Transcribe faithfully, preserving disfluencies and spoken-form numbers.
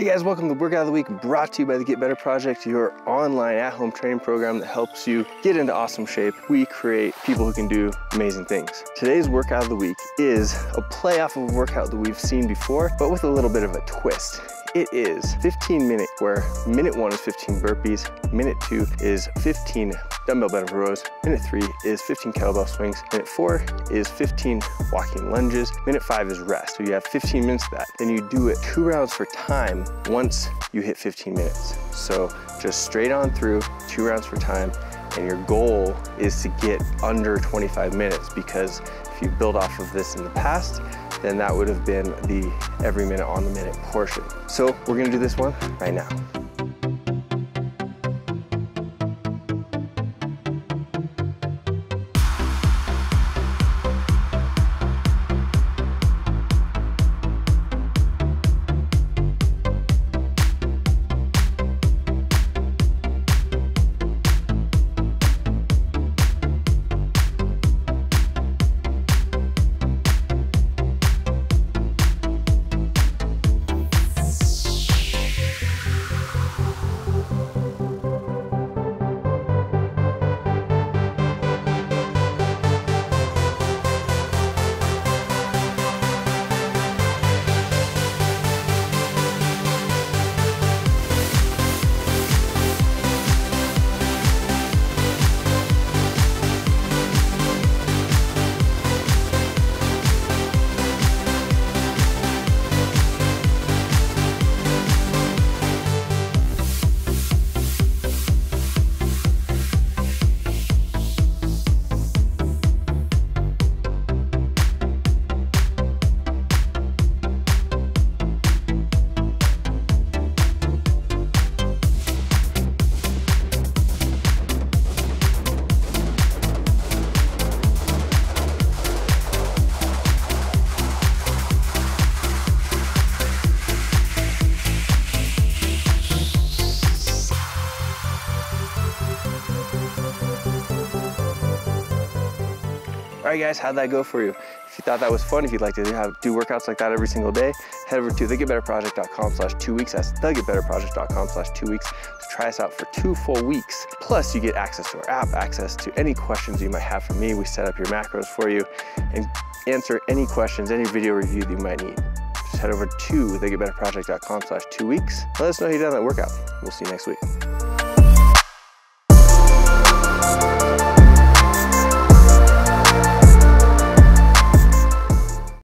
Hey guys, welcome to Workout of the Week, brought to you by The Get Better Project, your online at-home training program that helps you get into awesome shape. We create people who can do amazing things. Today's Workout of the Week is a playoff of a workout that we've seen before, but with a little bit of a twist. It is fifteen minute, where minute one is fifteen burpees, minute two is fifteen dumbbell bench rows, minute three is fifteen kettlebell swings, minute four is fifteen walking lunges, minute five is rest. So you have fifteen minutes of that. Then you do it two rounds for time once you hit fifteen minutes. So just straight on through, two rounds for time, and your goal is to get under twenty-five minutes, because if you build off of this in the past, then that would have been the every minute on the minute portion. So we're gonna do this one right now. All right guys, how'd that go for you? If you thought that was fun, if you'd like to have, do workouts like that every single day, head over to thegetbetterproject.com slash two weeks. That's thegetbetterproject.com slash two weeks. Try us out for two full weeks. Plus you get access to our app, access to any questions you might have for me. We set up your macros for you and answer any questions, any video review that you might need. Just head over to thegetbetterproject.com slash two weeks. Let us know you've done that workout. We'll see you next week.